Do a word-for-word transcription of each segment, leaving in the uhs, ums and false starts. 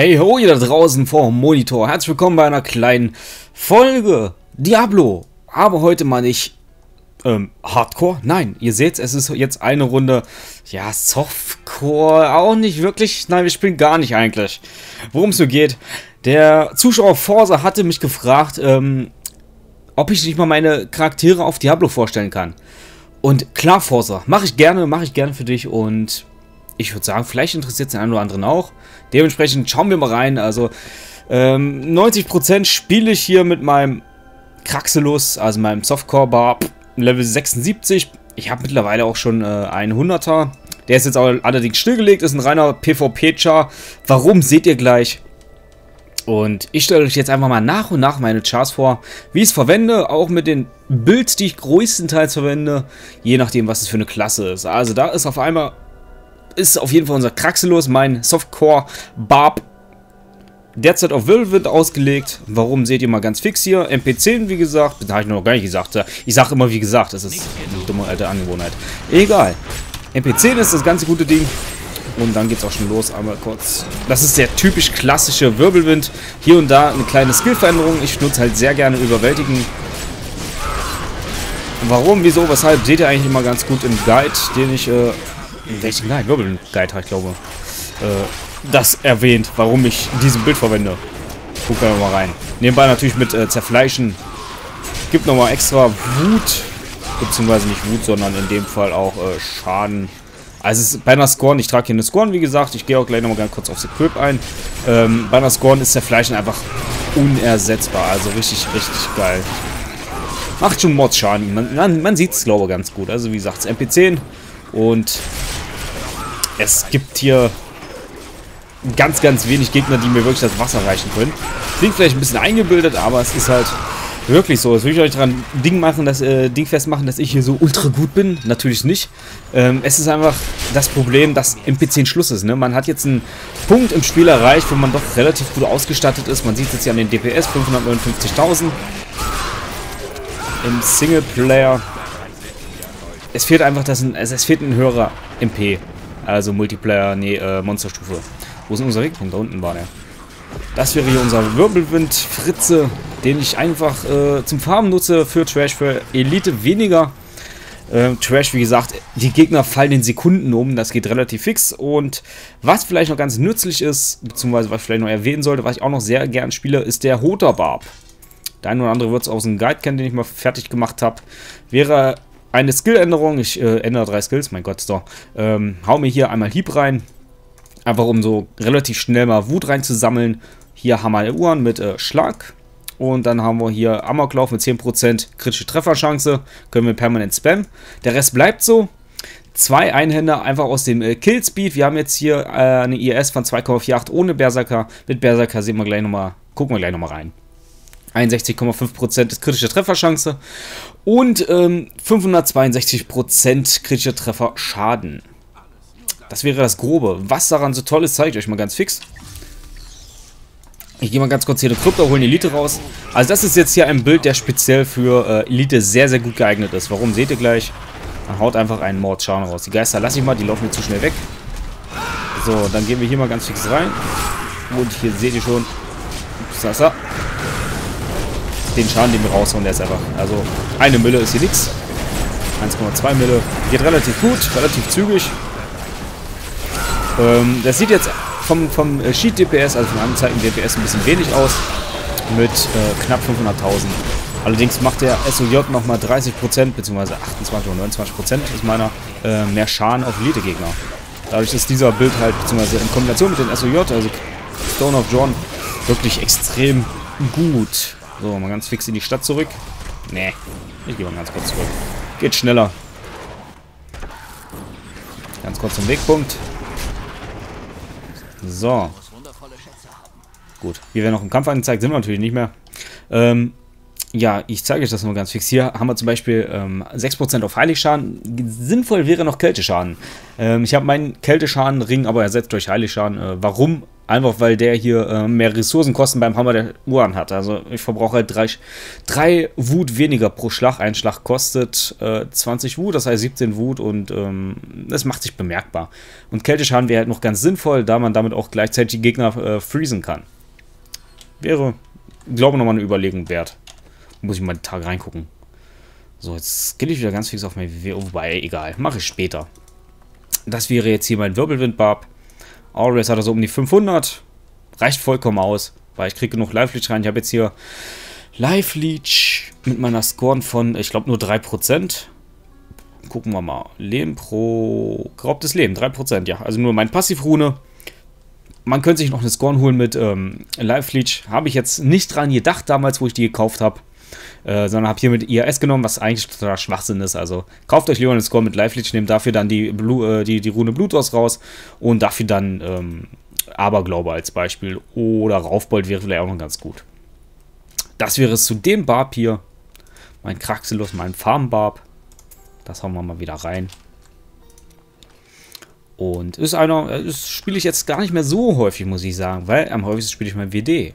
Hey ho, ihr da draußen vorm Monitor. Herzlich willkommen bei einer kleinen Folge Diablo. Aber heute mal nicht ähm, Hardcore. Nein, ihr seht, es ist jetzt eine Runde, ja, Softcore. Auch nicht wirklich. Nein, wir spielen gar nicht eigentlich. Worum es so geht. Der Zuschauer Forser hatte mich gefragt, ähm, ob ich nicht mal meine Charaktere auf Diablo vorstellen kann. Und klar, Forser, mache ich gerne, mache ich gerne für dich und... ich würde sagen, vielleicht interessiert es den einen oder anderen auch. Dementsprechend schauen wir mal rein. Also ähm, neunzig Prozent spiele ich hier mit meinem Kraxelus, also meinem Softcore-Barb, Level sechsundsiebzig. Ich habe mittlerweile auch schon äh, einen hunderter. Der ist jetzt allerdings stillgelegt, ist ein reiner PvP-Char. Warum, seht ihr gleich. Und ich stelle euch jetzt einfach mal nach und nach meine Chars vor, wie ich es verwende, auch mit den Builds, die ich größtenteils verwende, je nachdem, was es für eine Klasse ist. Also da ist auf einmal... ist auf jeden Fall unser Kraxelus, mein Softcore-Barb, derzeit auf Wirbelwind ausgelegt. Warum, seht ihr mal ganz fix hier. M P zehn, wie gesagt. Das habe ich noch gar nicht gesagt. Ich sage immer, wie gesagt. Das ist eine dumme alte Angewohnheit. Egal. M P zehn ist das ganze gute Ding. Und dann geht es auch schon los. Einmal kurz. Das ist der typisch klassische Wirbelwind. Hier und da eine kleine Skillveränderung. Ich nutze halt sehr gerne Überwältigen. Warum, wieso, weshalb, seht ihr eigentlich immer ganz gut im Guide, den ich... Äh, welchen Guide? Wirbelwind-Guide, ich glaube. Äh, das erwähnt, warum ich dieses Bild verwende. Gucken wir mal rein. Nebenbei natürlich mit äh, Zerfleischen. Gibt nochmal extra Wut. Beziehungsweise nicht Wut, sondern in dem Fall auch äh, Schaden. Also es ist Banner Scorn. Ich trage hier eine Scorn, wie gesagt. Ich gehe auch gleich nochmal ganz kurz aufs Equip ein. Ähm, Banner Scorn ist Zerfleischen einfach unersetzbar. Also richtig, richtig geil. Macht schon Mordschaden. Man, man, man sieht es, glaube ich, ganz gut. Also wie gesagt, das M P zehn. Und es gibt hier ganz, ganz wenig Gegner, die mir wirklich das Wasser reichen können. Klingt vielleicht ein bisschen eingebildet, aber es ist halt wirklich so. Jetzt will ich euch daran Ding machen, dass, äh, Ding festmachen, dass ich hier so ultra gut bin. Natürlich nicht. Ähm, es ist einfach das Problem, dass M P zehn Schluss ist. Ne? Man hat jetzt einen Punkt im Spiel erreicht, wo man doch relativ gut ausgestattet ist. Man sieht es jetzt hier an den D P S, fünfhundertneunundfünfzigtausend. Im Singleplayer... es fehlt einfach, das ein, also es fehlt ein höherer M P, also Multiplayer, nee, äh, Monsterstufe. Wo ist denn unser Regenpunkt? Da unten war der. Das wäre hier unser Wirbelwind-Fritze, den ich einfach äh, zum Farmen nutze, für Trash, für Elite weniger. Äh, Trash, wie gesagt, die Gegner fallen in Sekunden um, das geht relativ fix. Und was vielleicht noch ganz nützlich ist, beziehungsweise was ich vielleicht noch erwähnen sollte, was ich auch noch sehr gern spiele, ist der Hota-Barb. Der eine oder andere wird es aus dem Guide kennen, den ich mal fertig gemacht habe. Wäre... eine Skilländerung, ich äh, ändere drei Skills, mein Gott, so. Ähm, hau mir hier einmal Hieb rein, einfach um so relativ schnell mal Wut reinzusammeln. Hier haben wir Uhren mit äh, Schlag und dann haben wir hier Amoklauf mit zehn Prozent kritische Trefferchance, können wir permanent spammen. Der Rest bleibt so. Zwei Einhänder einfach aus dem äh, Killspeed, wir haben jetzt hier äh, eine I R S von zwei Komma acht ohne Berserker. Mit Berserker sehen wir gleich nochmal, gucken wir gleich nochmal rein. einundsechzig Komma fünf Prozent ist kritische Trefferchance und ähm, fünfhundertzweiundsechzig Prozent kritischer Trefferschaden. Das wäre das Grobe. Was daran so toll ist, zeige ich euch mal ganz fix. Ich gehe mal ganz kurz hier eine Krypto, holen Elite raus. Also das ist jetzt hier ein Bild, der speziell für äh, Elite sehr, sehr gut geeignet ist. Warum, seht ihr gleich. Man haut einfach einen Mordschaden raus. Die Geister lasse ich mal, die laufen mir zu schnell weg. So, dann gehen wir hier mal ganz fix rein. Und hier seht ihr schon. Ups, den Schaden, den wir raushauen, der ist einfach, also eine Mille ist hier nichts. eins Komma zwei Mille. Geht relativ gut, relativ zügig. Ähm, das sieht jetzt vom, vom Sheet D P S, also vom Anzeigen D P S, ein bisschen wenig aus. Mit äh, knapp fünfhunderttausend. Allerdings macht der S O J nochmal dreißig Prozent, beziehungsweise achtundzwanzig oder neunundzwanzig Prozent ist meiner äh, mehr Schaden auf Elite-Gegner. Dadurch ist dieser Bild halt, beziehungsweise in Kombination mit dem S O J, also Stone of John, wirklich extrem gut. So, mal ganz fix in die Stadt zurück. Nee, ich gehe mal ganz kurz zurück. Geht schneller. Ganz kurz zum Wegpunkt. So. Gut, hier werden noch im Kampf angezeigt, sind wir natürlich nicht mehr. Ähm, ja, ich zeige euch das nur ganz fix. Hier haben wir zum Beispiel ähm, sechs Prozent auf Heiligschaden. Sinnvoll wäre noch Kälteschaden. Ähm, ich habe meinen Kälteschaden-Ring aber ersetzt durch Heiligschaden. Äh, warum? Einfach weil der hier äh, mehr Ressourcenkosten beim Hammer der Uran hat. Also ich verbrauche halt drei, drei Wut weniger pro Schlag. Ein Schlag kostet äh, zwanzig Wut, das heißt siebzehn Wut, und ähm, das macht sich bemerkbar. Und Kälteschaden wäre halt noch ganz sinnvoll, da man damit auch gleichzeitig die Gegner äh, freezen kann. Wäre, glaube ich, nochmal eine Überlegung wert. Muss ich mal den Tag reingucken. So, jetzt skill ich wieder ganz fix auf mein W W. Wobei, egal, mache ich später. Das wäre jetzt hier mein Wirbelwind-Barb. Always hat er so um die fünfhundert. Reicht vollkommen aus, weil ich kriege genug Life-Leech rein. Ich habe jetzt hier Life-Leech mit meiner Scorn von, ich glaube, nur drei Prozent. Gucken wir mal. Leben pro... geraubtes Leben, drei Prozent, ja. Also nur mein Passivrune. Man könnte sich noch eine Scorn holen mit ähm, Life-Leech. Habe ich jetzt nicht dran gedacht damals, wo ich die gekauft habe. Äh, sondern habe hier mit I A S genommen, was eigentlich total Schwachsinn ist. Also kauft euch lieber einen Score mit Life-Leech, nehmt dafür dann die, Blu äh, die, die Rune Blutdorst raus und dafür dann ähm, Aberglaube als Beispiel. Oder Raufbold wäre vielleicht auch noch ganz gut. Das wäre es zu dem Barb hier. Mein Kraxelus, mein Farm-Barb. Das hauen wir mal wieder rein. Und ist einer, das spiele ich jetzt gar nicht mehr so häufig, muss ich sagen, weil am häufigsten spiele ich mein W D.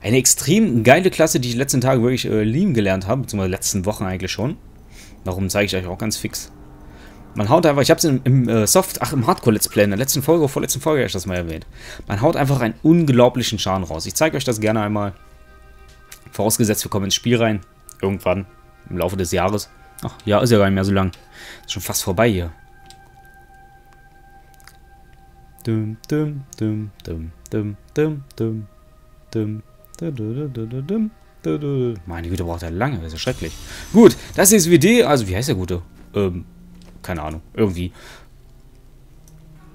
Eine extrem geile Klasse, die ich in den letzten Tagen wirklich äh, lieben gelernt habe, beziehungsweise letzten Wochen eigentlich schon. Darum zeige ich euch auch ganz fix. Man haut einfach, ich habe es im, im äh, Soft, ach im Hardcore-Let's Play, in der letzten Folge, vorletzten Folge habe ich das mal erwähnt. Man haut einfach einen unglaublichen Schaden raus. Ich zeige euch das gerne einmal. Vorausgesetzt, wir kommen ins Spiel rein. Irgendwann, im Laufe des Jahres. Ach, ja, ist ja gar nicht mehr so lang. Ist schon fast vorbei hier. Dum, dum, dum, dum, dum, dum, dum, dum. Meine Güte, braucht er lange, das ist ja schrecklich. Gut, das ist W D, also wie heißt der Gute? Ähm, keine Ahnung, irgendwie.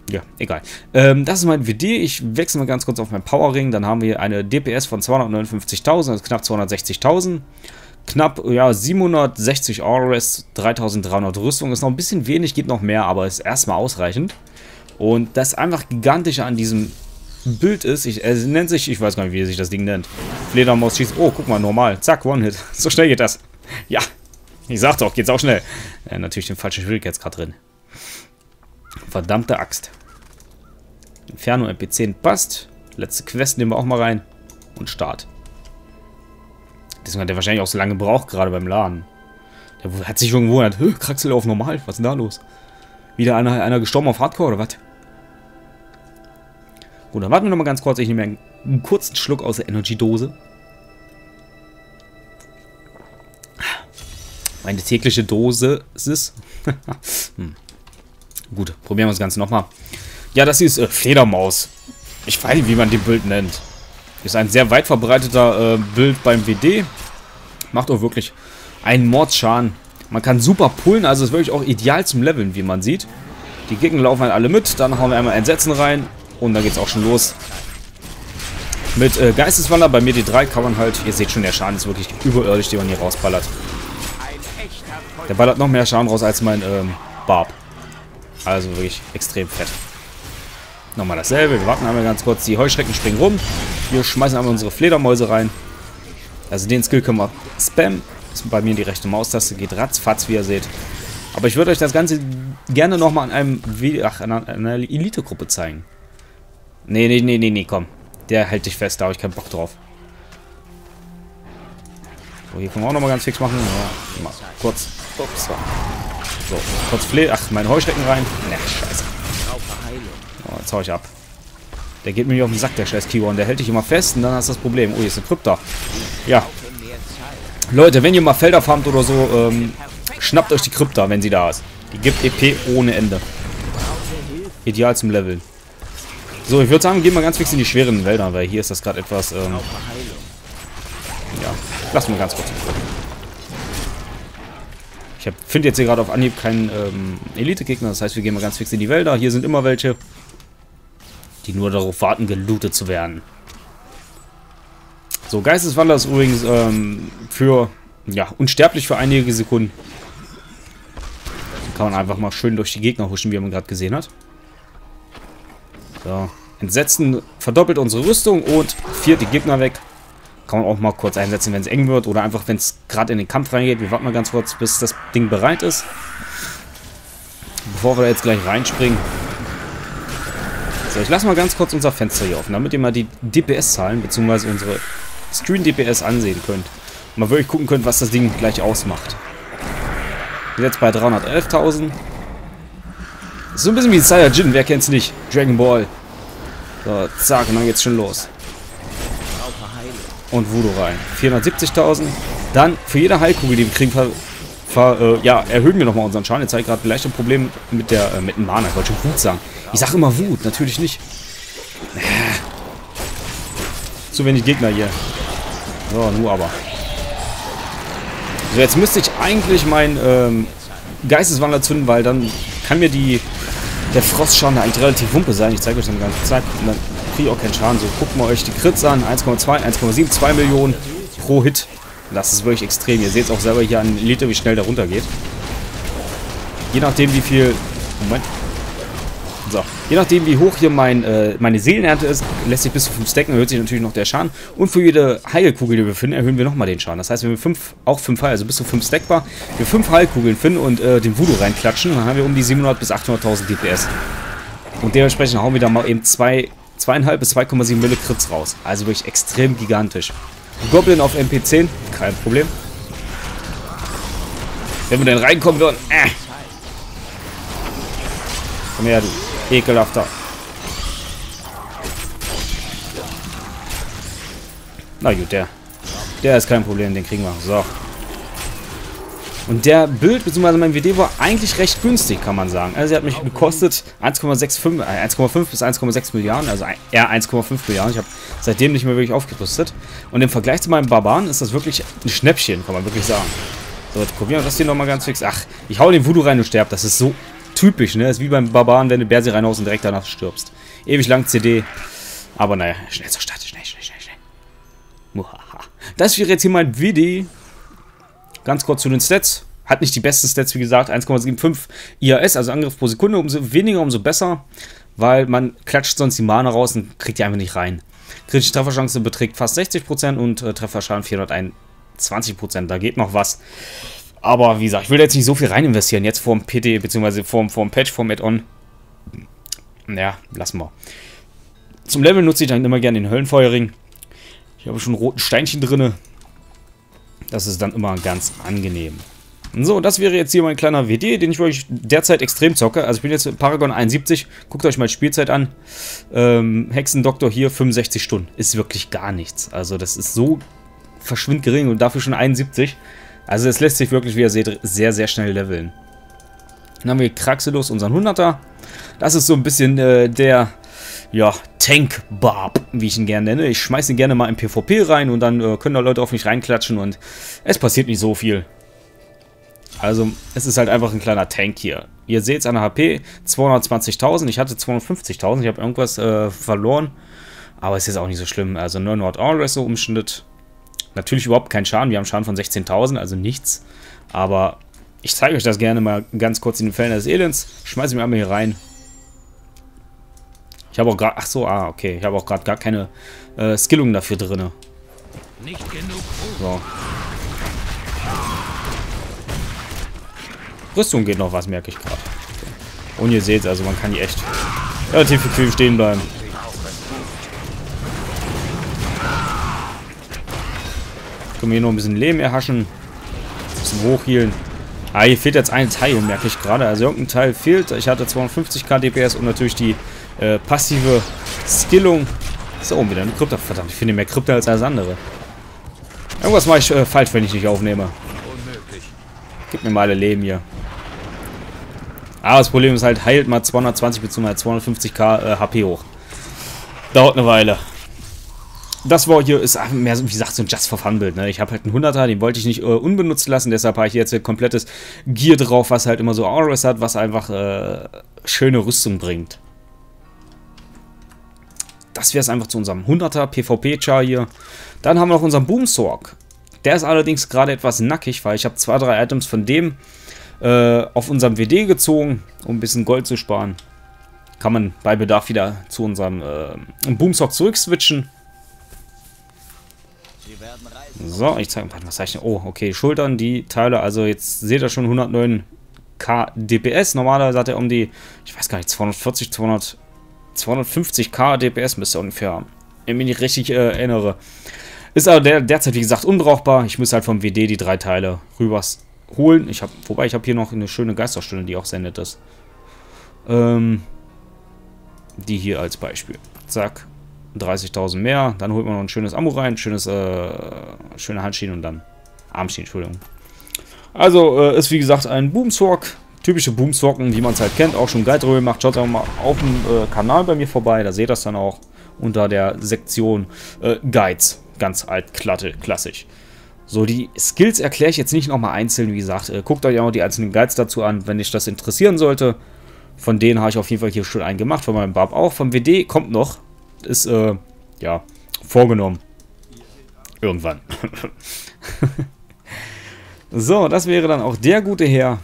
Ja, egal. Ähm, das ist mein W D, ich wechsle mal ganz kurz auf meinen Powerring, dann haben wir eine D P S von zweihundertneunundfünfzigtausend, also knapp zweihundertsechzigtausend. Knapp, ja, siebenhundertsechzig R S, dreitausenddreihundert Rüstung, ist noch ein bisschen wenig, geht noch mehr, aber ist erstmal ausreichend. Und das einfach Gigantische an diesem Bild ist, ich, es nennt sich, ich weiß gar nicht, wie sich das Ding nennt. Fledermaus schießt, oh, guck mal, normal, zack, One-Hit. So schnell geht das. Ja, ich sag doch, geht's auch schnell. Äh, natürlich den falschen Schwierigkeitsgrad drin. Verdammte Axt. Inferno M P zehn passt. Letzte Quest nehmen wir auch mal rein. Und Start. Deswegen hat der wahrscheinlich auch so lange gebraucht, gerade beim Laden. Der hat sich schon gewundert, Kraxel auf normal, was ist denn da los? Wieder einer, einer gestorben auf Hardcore oder was? Gut, dann warten wir nochmal ganz kurz. Ich nehme einen, einen kurzen Schluck aus der Energy-Dose. Meine tägliche Dose ist es. Hm. Gut, probieren wir das Ganze nochmal. Ja, das hier ist äh, Fledermaus. Ich weiß nicht, wie man die Bild nennt. Ist ein sehr weit verbreiteter äh, Bild beim W D. Macht auch wirklich einen Mordschaden. Man kann super pullen, also ist wirklich auch ideal zum Leveln, wie man sieht. Die Gegner laufen halt alle mit. Dann hauen wir einmal Entsetzen rein. Und dann geht's auch schon los. Mit äh, Geisteswanderer, bei mir die drei kann man halt, ihr seht schon, der Schaden ist wirklich überirdisch, den man hier rausballert. Der ballert noch mehr Schaden raus als mein ähm, Barb. Also wirklich extrem fett. Nochmal dasselbe, wir warten einmal ganz kurz, die Heuschrecken springen rum. Wir schmeißen einmal unsere Fledermäuse rein. Also den Skill können wir spammen. Ist bei mir die rechte Maustaste, geht ratzfatz, wie ihr seht. Aber ich würde euch das Ganze gerne nochmal an einem Video, ach, an einer Elite-Gruppe zeigen. Nee, nee, nee, nee, nee, komm. Der hält dich fest, da habe ich keinen Bock drauf. So, hier können wir auch nochmal ganz fix machen. Ja, mal kurz. Ups, so, kurz Fle... Ach, meine Heuschrecken rein. Na, scheiße. Oh, jetzt hau ich ab. Der geht mir nicht auf den Sack, der scheiß Kiwan. Der hält dich immer fest und dann hast du das Problem. Oh, hier ist eine Krypta. Ja. Leute, wenn ihr mal Felder farmt oder so, ähm, schnappt euch die Krypta, wenn sie da ist. Die gibt E P ohne Ende. Ideal zum Leveln. So, ich würde sagen, gehen wir ganz fix in die schweren Wälder, weil hier ist das gerade etwas, ähm, ja, lassen wir ganz kurz. Ich finde jetzt hier gerade auf Anhieb keinen ähm, Elite-Gegner, das heißt, wir gehen mal ganz fix in die Wälder. Hier sind immer welche, die nur darauf warten, gelootet zu werden. So, Geisteswanderer ist übrigens ähm, für, ja, unsterblich für einige Sekunden. Dann kann man einfach mal schön durch die Gegner huschen, wie man gerade gesehen hat. So, Entsetzen verdoppelt unsere Rüstung und viert die Gegner weg. Kann man auch mal kurz einsetzen, wenn es eng wird oder einfach, wenn es gerade in den Kampf reingeht. Wir warten mal ganz kurz, bis das Ding bereit ist. Bevor wir da jetzt gleich reinspringen. So, So, ich lasse mal ganz kurz unser Fenster hier offen, damit ihr mal die D P S-Zahlen bzw. unsere Stream-D P S ansehen könnt. Und mal wirklich gucken könnt, was das Ding gleich ausmacht. Wir sind jetzt bei dreihundertelftausend. Das ist so ein bisschen wie Saiyajin, wer kennt's nicht? Dragon Ball. So, zack, und dann geht's schon los. Und Voodoo rein. vierhundertsiebzigtausend. Dann für jede Heilkugel, die wir kriegen, ver, ver, äh, ja, erhöhen wir nochmal unseren Schaden. Jetzt habe ich gerade vielleicht ein Problem mit der äh, mit dem Mana. Ich wollte schon Wut sagen. Ich sage immer Wut, natürlich nicht. Äh. Zu wenig Gegner hier. So, nur aber. So, jetzt müsste ich eigentlich meinen ähm, Geisteswanderer zünden, weil dann kann mir die der Frostschaden eigentlich relativ wumpe sein. Ich zeige euch das die ganze Zeit. Und dann kriege ich auch keinen Schaden. So, guckt mal euch die Crits an. eins Komma zwei, eins Komma sieben, zwei Millionen pro Hit. Das ist wirklich extrem. Ihr seht es auch selber hier an Liter, wie schnell der runter geht. Je nachdem, wie viel... Moment. So. Je nachdem, wie hoch hier mein, äh, meine Seelenernte ist, lässt sich bis zu fünf stacken, erhöht sich natürlich noch der Schaden. Und für jede Heilkugel, die wir finden, erhöhen wir nochmal den Schaden. Das heißt, wenn wir fünf, auch fünf Heil, also bis zu fünf stackbar, wir fünf Heilkugeln finden und äh, den Voodoo reinklatschen, dann haben wir um die siebenhundert bis achthunderttausend D P S. Und dementsprechend hauen wir da mal eben zwei Komma fünf bis zwei Komma sieben Mille Crits raus. Also wirklich extrem gigantisch. Goblin auf M P zehn, kein Problem. Wenn wir denn reinkommen würden, äh. Komm her, du ekelhafter. Na gut, der. Der ist kein Problem, den kriegen wir. So. Und der Bild, bzw. mein W D war eigentlich recht günstig, kann man sagen. Also er hat mich gekostet eins Komma fünfundsechzig äh, bis eins Komma sechs Milliarden, also eher eins Komma fünf Milliarden. Ich habe seitdem nicht mehr wirklich aufgerüstet. Und im Vergleich zu meinem Barbaren ist das wirklich ein Schnäppchen, kann man wirklich sagen. So, jetzt probieren wir das hier nochmal ganz fix. Ach, ich hau den Voodoo rein und sterbe. Das ist so typisch, ne? Das ist wie beim Barbaren, wenn du Berserker reinhaust und direkt danach stirbst. Ewig lang C D. Aber naja, schnell zur Stadt, schnell, schnell, schnell, schnell. Das wäre jetzt hier mein W D. Ganz kurz zu den Stats. Hat nicht die besten Stats, wie gesagt. eins Komma fünfundsiebzig I A S, also Angriff pro Sekunde. Umso weniger, umso besser. Weil man klatscht sonst die Mana raus und kriegt die einfach nicht rein. Kritische Trefferchance beträgt fast sechzig Prozent und äh, Trefferschaden vierhunderteinundzwanzig Prozent. Da geht noch was. Aber wie gesagt, ich will jetzt nicht so viel rein investieren. Jetzt vorm P D, beziehungsweise vorm, vorm Patch, vorm Add-on. Naja, lassen wir. Zum Level nutze ich dann immer gerne den Höllenfeuerring. Ich habe schon roten Steinchen drinne. Das ist dann immer ganz angenehm. So, das wäre jetzt hier mein kleiner W D, den ich euch derzeit extrem zocke. Also ich bin jetzt Paragon einundsiebzig, guckt euch mal die Spielzeit an. Ähm, Hexendoktor hier fünfundsechzig Stunden, ist wirklich gar nichts. Also das ist so verschwindend gering und dafür schon einundsiebzig. Also das lässt sich wirklich, wie ihr seht, sehr, sehr schnell leveln. Dann haben wir Kraxelus, unseren Hunderter. Das ist so ein bisschen äh, der... Ja, Tank-Barb, wie ich ihn gerne nenne. Ich schmeiße ihn gerne mal im PvP rein und dann äh, können da Leute auf mich reinklatschen und es passiert nicht so viel. Also, es ist halt einfach ein kleiner Tank hier. Ihr seht es an der H P, zweihundertzwanzigtausend. Ich hatte zweihundertfünfzigtausend, ich habe irgendwas äh, verloren. Aber es ist auch nicht so schlimm. Also, neunhundert Allrest so im Schnitt. Natürlich überhaupt kein Schaden. Wir haben Schaden von sechzehntausend, also nichts. Aber ich zeige euch das gerne mal ganz kurz in den Fällen des Elends. Schmeiße ihn einmal hier rein. Ich habe auch gerade, ach so, ah, okay, ich habe auch gerade gar keine äh, Skillung dafür drin. So. Rüstung geht noch was, merke ich gerade. Und ihr seht es, also man kann die echt relativ bequem stehen bleiben. Können wir hier noch ein bisschen Leben erhaschen, ein bisschen hochhealen. Ah, hier fehlt jetzt ein Teil, merke ich gerade. Also irgendein Teil fehlt. Ich hatte zweihundertfünfzigtausend D P S und natürlich die äh, passive Skillung. So, oben wieder eine Krypta. Verdammt, ich finde mehr Krypta als alles andere. Irgendwas mache ich äh, falsch, wenn ich nicht aufnehme. Unmöglich. Gib mir mal alle Leben hier. Aber das Problem ist halt, heilt mal zweihundertzwanzig bzw. zweihundertfünfzigtausend äh, H P hoch. Dauert eine Weile. Das war hier, ist mehr so, wie gesagt, so ein Just for Fun Bild, ne? Ich habe halt einen Hunderter, den wollte ich nicht äh, unbenutzt lassen, deshalb habe ich jetzt ein komplettes Gear drauf, was halt immer so Aurus hat, was einfach äh, schöne Rüstung bringt. Das wäre es einfach zu unserem Hunderter PvP-Char hier. Dann haben wir noch unseren Boom-Sorc. Der ist allerdings gerade etwas nackig, weil ich habe zwei, drei Items von dem äh, auf unserem W D gezogen, um ein bisschen Gold zu sparen. Kann man bei Bedarf wieder zu unserem äh, Boom-Sorc zurückswitchen. So, ich zeige mal, was zeichne. Oh, okay, Schultern, die Teile, also jetzt seht ihr schon hundertneuntausend D P S. Normalerweise hat er um die, ich weiß gar nicht, zweihundertvierzig, zweihundertzwanzig zweihundertfünfzig K D P S müsste er ungefähr haben. Wenn ich mich richtig äh, erinnere. Ist aber der, derzeit, wie gesagt, unbrauchbar. Ich muss halt vom W D die drei Teile rüber holen. Ich hab, wobei, ich habe hier noch eine schöne Geisterstunde, die auch sehr nett ist. Ähm, die hier als Beispiel. Zack. dreißigtausend mehr. Dann holt man noch ein schönes Ammo rein. Schönes, äh, schöne Handschienen und dann Armschienen, Entschuldigung. Also, äh, ist wie gesagt ein Boom-Swalk. Typische Boom-Swalken, wie man es halt kennt. Auch schon Guide-Röhre gemacht. Schaut doch mal auf dem äh, Kanal bei mir vorbei. Da seht ihr das dann auch unter der Sektion äh, Guides. Ganz alt, klatte, klassisch. So, die Skills erkläre ich jetzt nicht nochmal einzeln, wie gesagt. Äh, guckt euch auch die einzelnen Guides dazu an, wenn euch das interessieren sollte. Von denen habe ich auf jeden Fall hier schon einen gemacht, von meinem Barb auch. Vom W D kommt noch. Ist, äh, ja, vorgenommen. Irgendwann. So, das wäre dann auch der gute Herr.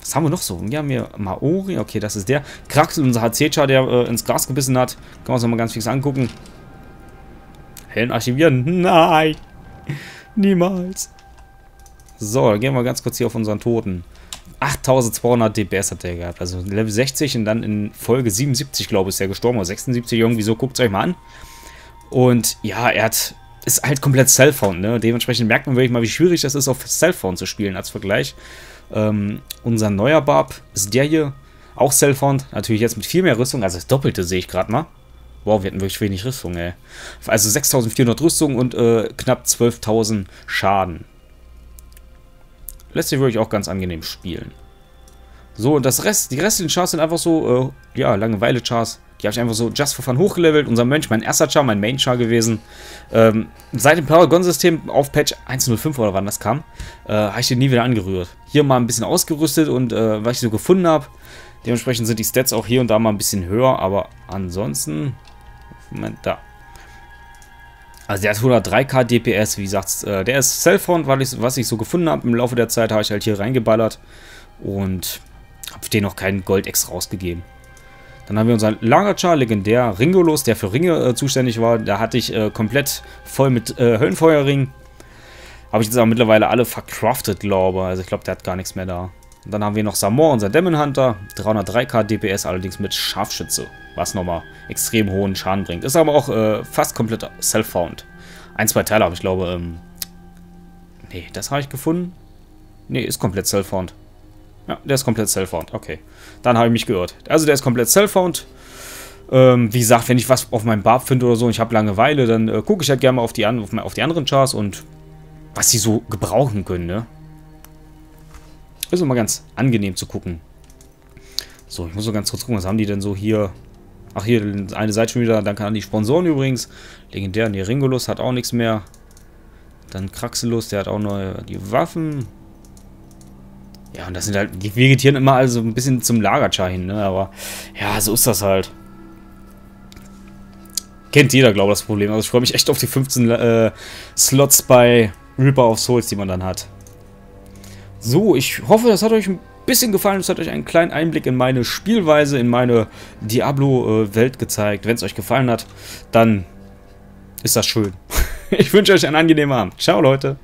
Was haben wir noch so? Wir haben hier Maori. Okay, das ist der. Kraxelus, unser H C-Char, der äh, ins Gras gebissen hat. Können wir uns nochmal ganz fix angucken. Hellen archivieren. Nein. Niemals. So, dann gehen wir ganz kurz hier auf unseren Toten. achttausendzweihundert D P S hat der gehabt. Also Level sechzig und dann in Folge siebenundsiebzig, glaube ich, ist er gestorben. Oder sechsundsiebzig irgendwie so. Guckt es euch mal an. Und ja, er hat... Ist halt komplett Cellphone, ne? Dementsprechend merkt man wirklich mal, wie schwierig das ist, auf Cellphone zu spielen als Vergleich. Ähm, unser neuer Barb ist der hier. Auch Cellphone. Natürlich jetzt mit viel mehr Rüstung. Also das Doppelte sehe ich gerade mal. Wow, wir hatten wirklich wenig Rüstung, ey. Also sechstausendvierhundert Rüstung und äh, knapp zwölftausend Schaden. Lässt sich wirklich auch ganz angenehm spielen. So, und das Rest, die restlichen Chars sind einfach so, äh, ja, Langeweile-Chars. Die habe ich einfach so just for fun hochgelevelt. Unser Mönch, mein erster Char, mein Main-Char gewesen. Ähm, seit dem Paragon-System auf Patch eins null fünf oder wann das kam, äh, habe ich den nie wieder angerührt. Hier mal ein bisschen ausgerüstet und äh, was ich so gefunden habe. Dementsprechend sind die Stats auch hier und da mal ein bisschen höher, aber ansonsten... Moment, da. Also der hat hundertdrei K D P S, wie gesagt, äh, der ist Cellphone, weil ich, was ich so gefunden habe. Im Laufe der Zeit habe ich halt hier reingeballert und habe den noch keinen Gold extra rausgegeben. Dann haben wir unseren Lagerchar, legendär Ringolos, der für Ringe äh, zuständig war. Da hatte ich äh, komplett voll mit äh, Höllenfeuerring. Habe ich jetzt aber mittlerweile alle verkraftet, glaube ich. Also ich glaube, der hat gar nichts mehr da. Und dann haben wir noch Samor, unser Demon Hunter. dreihundertdrei K D P S, allerdings mit Scharfschütze, was nochmal extrem hohen Schaden bringt. Ist aber auch äh, fast komplett self-found. Ein, zwei Teile habe ich, glaube ähm, nee, das habe ich gefunden. Nee, ist komplett self-found. Ja, der ist komplett self-found, okay. Dann habe ich mich geirrt. Also der ist komplett self-found. Ähm, wie gesagt, wenn ich was auf meinem Barb finde oder so und ich habe Langeweile, dann äh, gucke ich halt gerne mal auf die, an, auf, auf die anderen Chars und was sie so gebrauchen können, ne? Ist immer ganz angenehm zu gucken. So, ich muss so ganz kurz gucken, was haben die denn so hier? Ach, hier eine Seite schon wieder. Danke an die Sponsoren übrigens. Legendär, die Ringolus hat auch nichts mehr. Dann Kraxelus, der hat auch neue die Waffen. Ja, und das sind halt, die vegetieren immer also ein bisschen zum Lagerchar hin, ne? Aber ja, so ist das halt. Kennt jeder, glaube ich, das Problem. Also ich freue mich echt auf die fünfzehn äh, Slots bei Reaper of Souls, die man dann hat. So, ich hoffe, das hat euch ein bisschen gefallen. Es hat euch einen kleinen Einblick in meine Spielweise, in meine Diablo-Welt gezeigt. Wenn es euch gefallen hat, dann ist das schön. Ich wünsche euch einen angenehmen Abend. Ciao, Leute.